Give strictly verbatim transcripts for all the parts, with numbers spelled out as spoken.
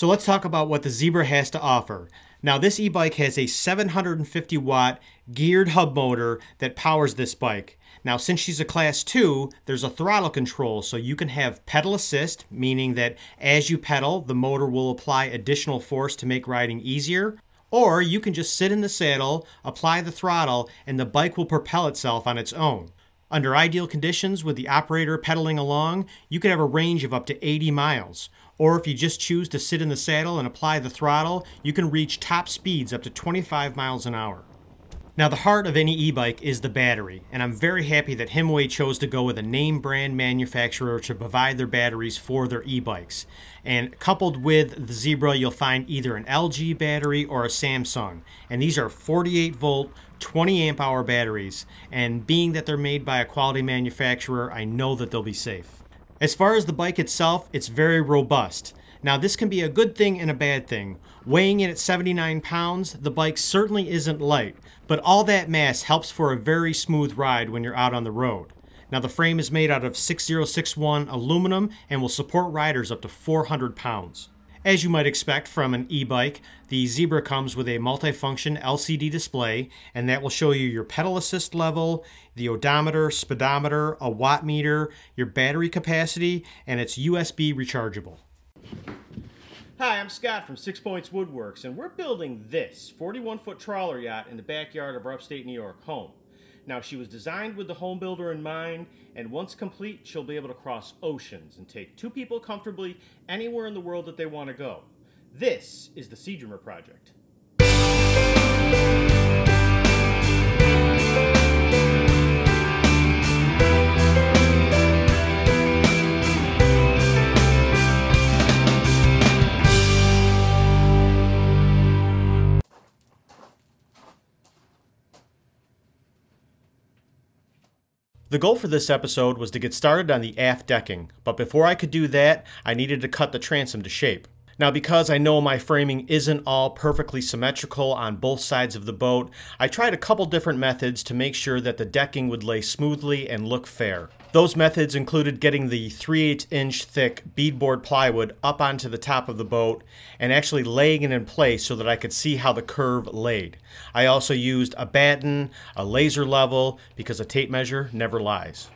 So let's talk about what the Zebra has to offer. Now this e-bike has a seven hundred fifty watt geared hub motor that powers this bike. Now since she's a class two, there's a throttle control, so you can have pedal assist, meaning that as you pedal, the motor will apply additional force to make riding easier. Or you can just sit in the saddle, apply the throttle, and the bike will propel itself on its own. Under ideal conditions, with the operator pedaling along, you could have a range of up to eighty miles. Or if you just choose to sit in the saddle and apply the throttle, you can reach top speeds up to twenty-five miles an hour. Now the heart of any e-bike is the battery, and I'm very happy that Himaway chose to go with a name brand manufacturer to provide their batteries for their e-bikes. And coupled with the Zebra, you'll find either an L G battery or a Samsung. And these are forty-eight volt, twenty amp hour batteries. And being that they're made by a quality manufacturer, I know that they'll be safe. As far as the bike itself, it's very robust. Now this can be a good thing and a bad thing. Weighing in at seventy-nine pounds, the bike certainly isn't light, but all that mass helps for a very smooth ride when you're out on the road. Now the frame is made out of six zero six one aluminum and will support riders up to four hundred pounds. As you might expect from an e-bike, the Zebra comes with a multifunction L C D display, and that will show you your pedal assist level, the odometer, speedometer, a watt meter, your battery capacity, and it's U S B rechargeable. Hi, I'm Scott from Six Points Woodworks, and we're building this forty-one foot trawler yacht in the backyard of our upstate New York home. Now, she was designed with the home builder in mind, and once complete, she'll be able to cross oceans and take two people comfortably anywhere in the world that they want to go. This is the Sea Dreamer Project. The goal for this episode was to get started on the aft decking, but before I could do that, I needed to cut the transom to shape. Now because I know my framing isn't all perfectly symmetrical on both sides of the boat, I tried a couple different methods to make sure that the decking would lay smoothly and look fair. Those methods included getting the three eighths inch thick beadboard plywood up onto the top of the boat and actually laying it in place so that I could see how the curve laid. I also used a batten, a laser level, because a tape measure never lies.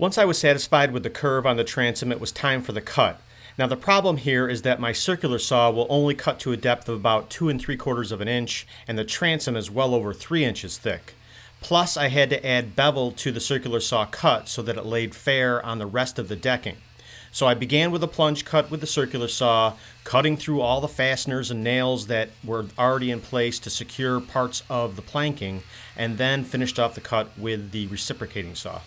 Once I was satisfied with the curve on the transom, it was time for the cut. Now the problem here is that my circular saw will only cut to a depth of about two and three quarters of an inch, and the transom is well over three inches thick. Plus I had to add bevel to the circular saw cut so that it laid fair on the rest of the decking. So I began with a plunge cut with the circular saw, cutting through all the fasteners and nails that were already in place to secure parts of the planking, and then finished off the cut with the reciprocating saw.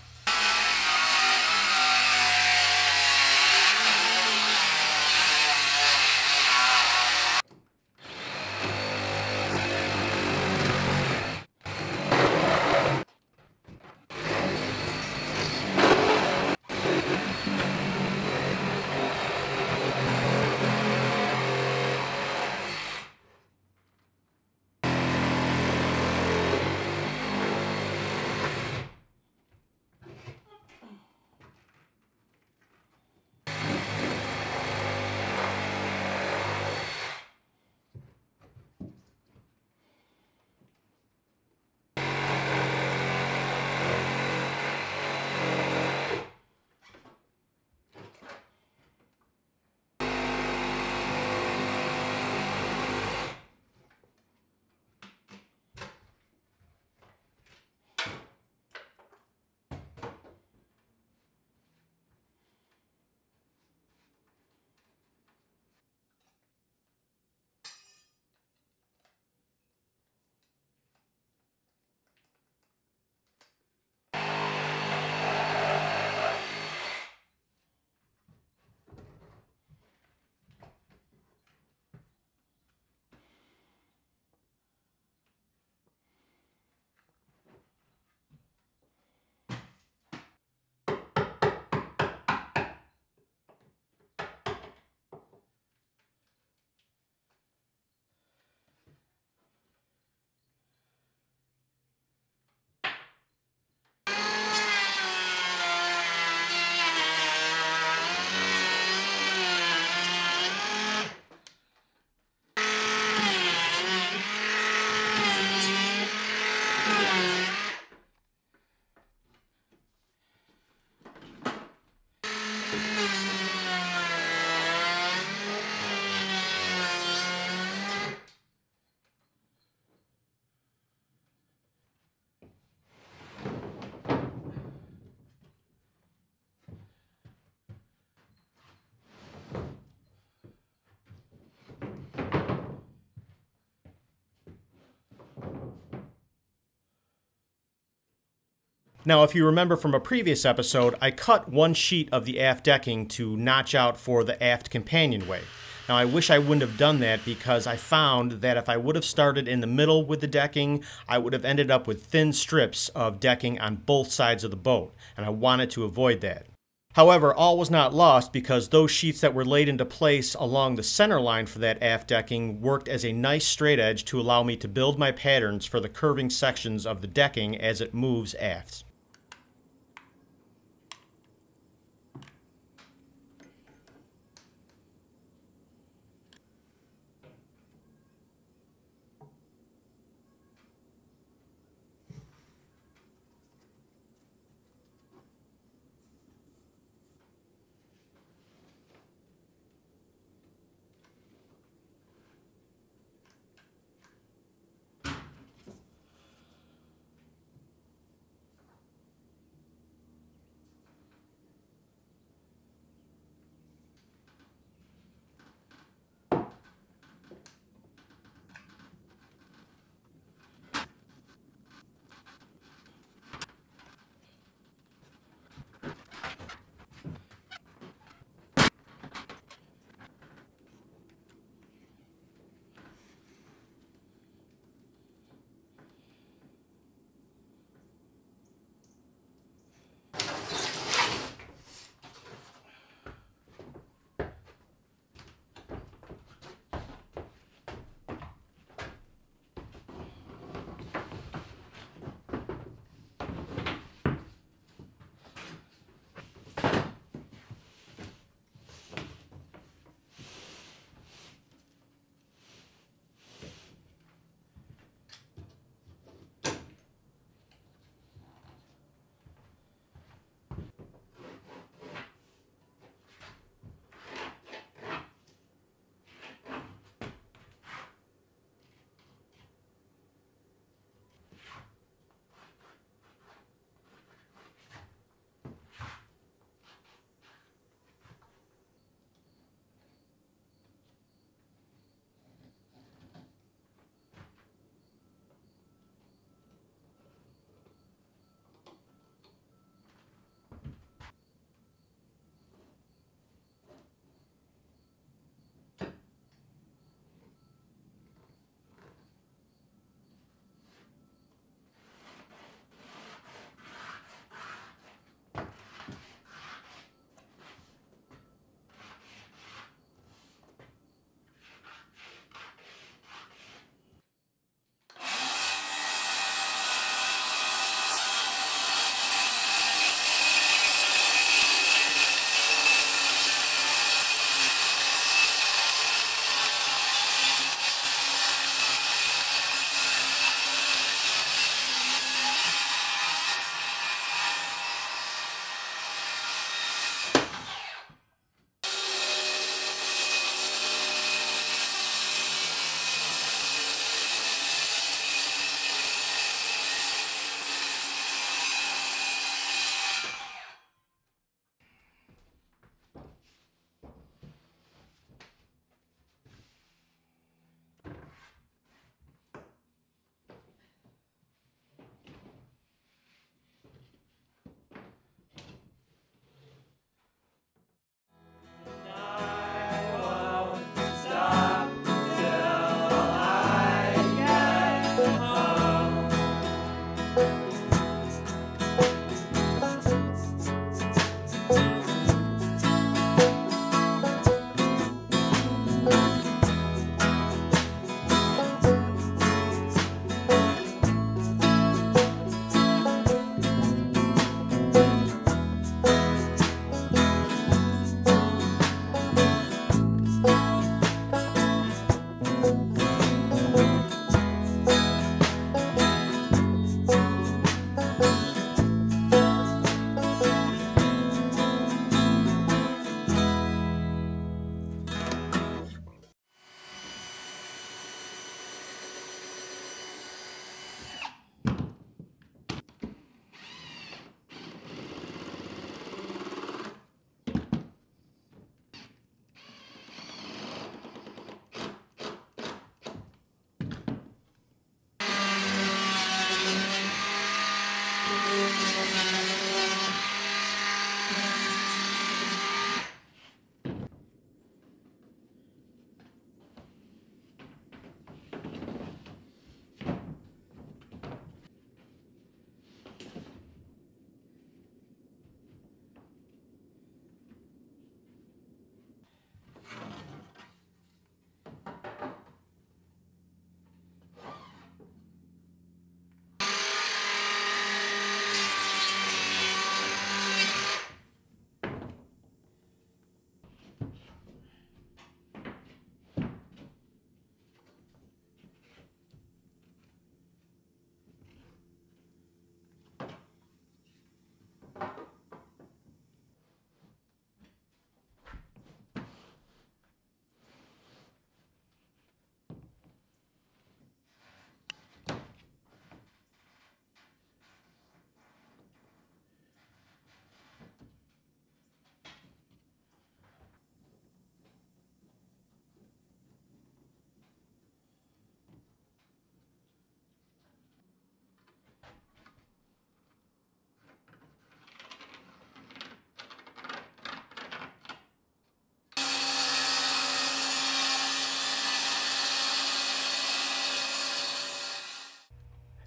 Now, if you remember from a previous episode, I cut one sheet of the aft decking to notch out for the aft companionway. Now, I wish I wouldn't have done that because I found that if I would have started in the middle with the decking, I would have ended up with thin strips of decking on both sides of the boat, and I wanted to avoid that. However, all was not lost because those sheets that were laid into place along the center line for that aft decking worked as a nice straight edge to allow me to build my patterns for the curving sections of the decking as it moves aft.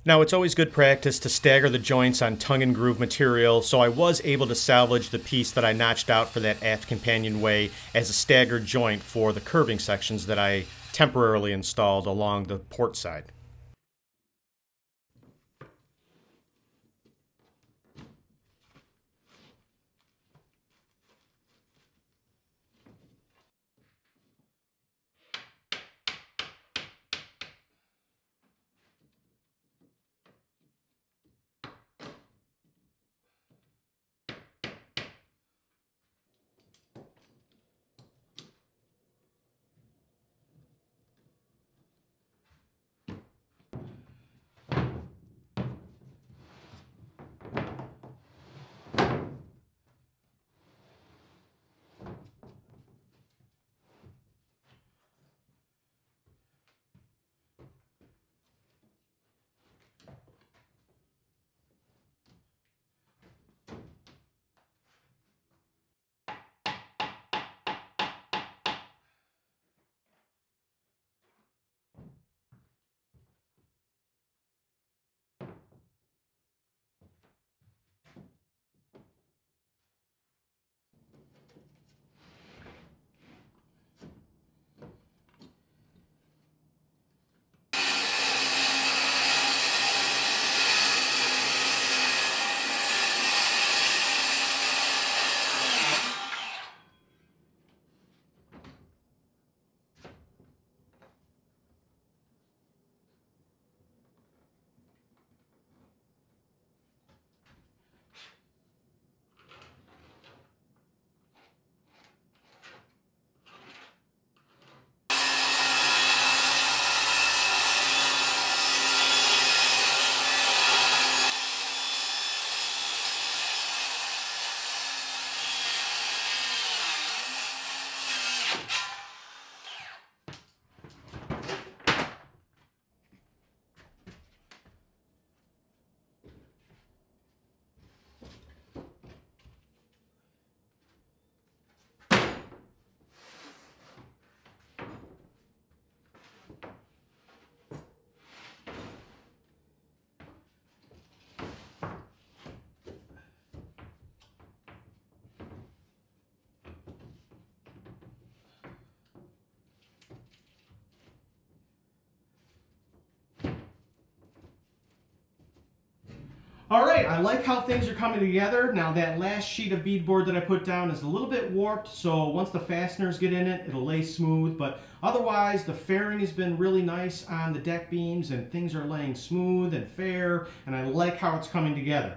Now, it's always good practice to stagger the joints on tongue and groove material, so I was able to salvage the piece that I notched out for that aft companionway as a staggered joint for the curving sections that I temporarily installed along the port side. All right, I like how things are coming together. Now that last sheet of beadboard that I put down is a little bit warped, so once the fasteners get in it, it'll lay smooth, but otherwise the fairing has been really nice on the deck beams and things are laying smooth and fair, and I like how it's coming together.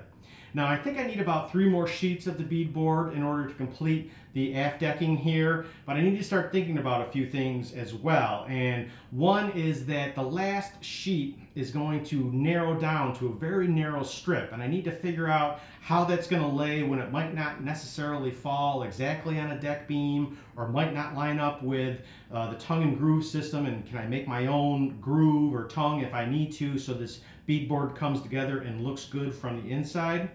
Now I think I need about three more sheets of the beadboard in order to complete the aft decking here, but I need to start thinking about a few things as well. And one is that the last sheet is going to narrow down to a very narrow strip, and I need to figure out how that's going to lay when it might not necessarily fall exactly on a deck beam or might not line up with uh, the tongue and groove system, and can I make my own groove or tongue if I need to so this beadboard comes together and looks good from the inside.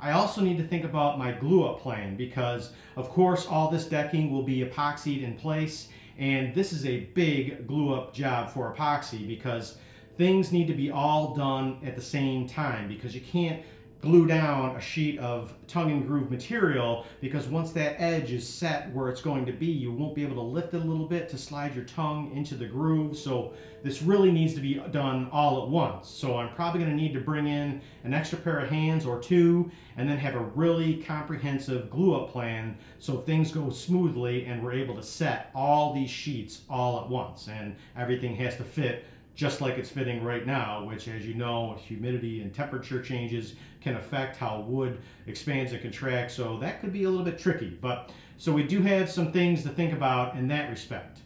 I also need to think about my glue-up plan because, of course, all this decking will be epoxied in place, and this is a big glue-up job for epoxy because things need to be all done at the same time, because you can't glue down a sheet of tongue and groove material, because once that edge is set where it's going to be, you won't be able to lift it a little bit to slide your tongue into the groove. So this really needs to be done all at once. So I'm probably going to need to bring in an extra pair of hands or two, and then have a really comprehensive glue up plan so things go smoothly and we're able to set all these sheets all at once, and everything has to fit just like it's fitting right now, which, as you know, humidity and temperature changes can affect how wood expands and contracts, so that could be a little bit tricky. But so we do have some things to think about in that respect.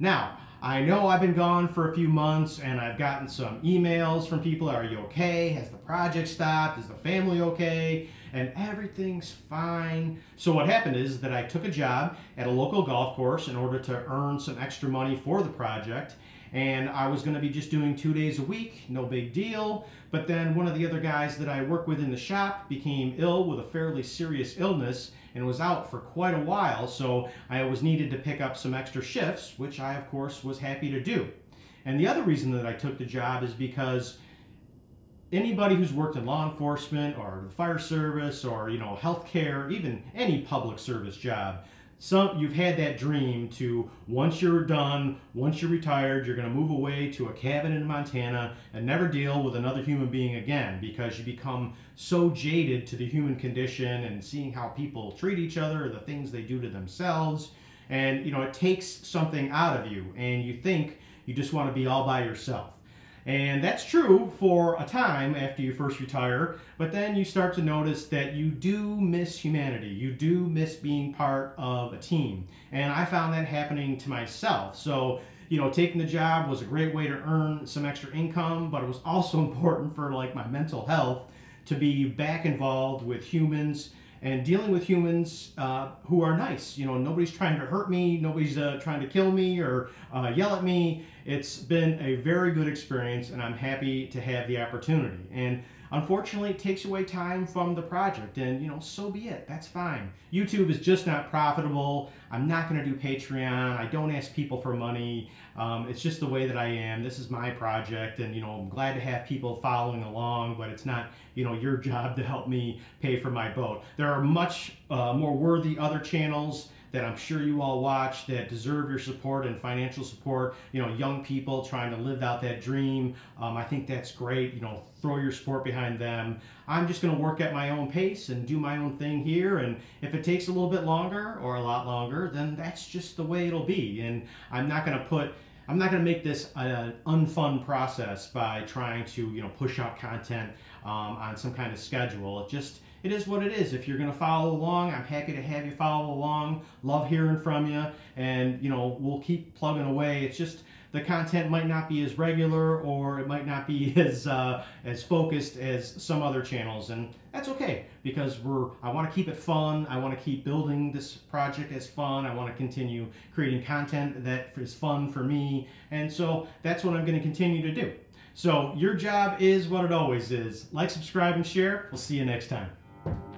Now, I know I've been gone for a few months and I've gotten some emails from people. Are you okay? Has the project stopped? Is the family okay? And everything's fine. So what happened is that I took a job at a local golf course in order to earn some extra money for the project. And I was gonna be just doing two days a week, no big deal. But then one of the other guys that I work with in the shop became ill with a fairly serious illness and was out for quite a while. So I was needed to pick up some extra shifts, which I of course was happy to do. And the other reason that I took the job is because anybody who's worked in law enforcement or the fire service or, you know, healthcare, even any public service job, some, you've had that dream to, once you're done, once you're retired, you're going to move away to a cabin in Montana and never deal with another human being again, because you become so jaded to the human condition and seeing how people treat each other or the things they do to themselves. And, you know, it takes something out of you and you think you just want to be all by yourself. And that's true for a time after you first retire, but then you start to notice that you do miss humanity. You do miss being part of a team. And I found that happening to myself. So, you know, taking the job was a great way to earn some extra income, but it was also important for like my mental health to be back involved with humans and dealing with humans uh, who are nice. You know, nobody's trying to hurt me, nobody's uh, trying to kill me or uh, yell at me. It's been a very good experience and I'm happy to have the opportunity. And unfortunately, it takes away time from the project and, you know, so be it, that's fine. YouTube is just not profitable. I'm not gonna do Patreon. I don't ask people for money. Um, it's just the way that I am. This is my project and, you know, I'm glad to have people following along, but it's not, you know, your job to help me pay for my boat. There are much uh, more worthy other channels that I'm sure you all watch that deserve your support and financial support. You know, young people trying to live out that dream. Um, I think that's great. You know, throw your support behind them. I'm just gonna work at my own pace and do my own thing here. And if it takes a little bit longer or a lot longer, then that's just the way it'll be. And I'm not gonna put I'm not going to make this an unfun process by trying to, you know, push out content um, on some kind of schedule. It just, it is what it is. If you're going to follow along, I'm happy to have you follow along. Love hearing from you. And, you know, we'll keep plugging away. It's just the content might not be as regular or it might not be as, uh, as focused as some other channels. And that's okay, because we're, I want to keep it fun. I want to keep building this project as fun. I want to continue creating content that is fun for me. And so that's what I'm going to continue to do. So your job is what it always is. Like, subscribe, and share. We'll see you next time.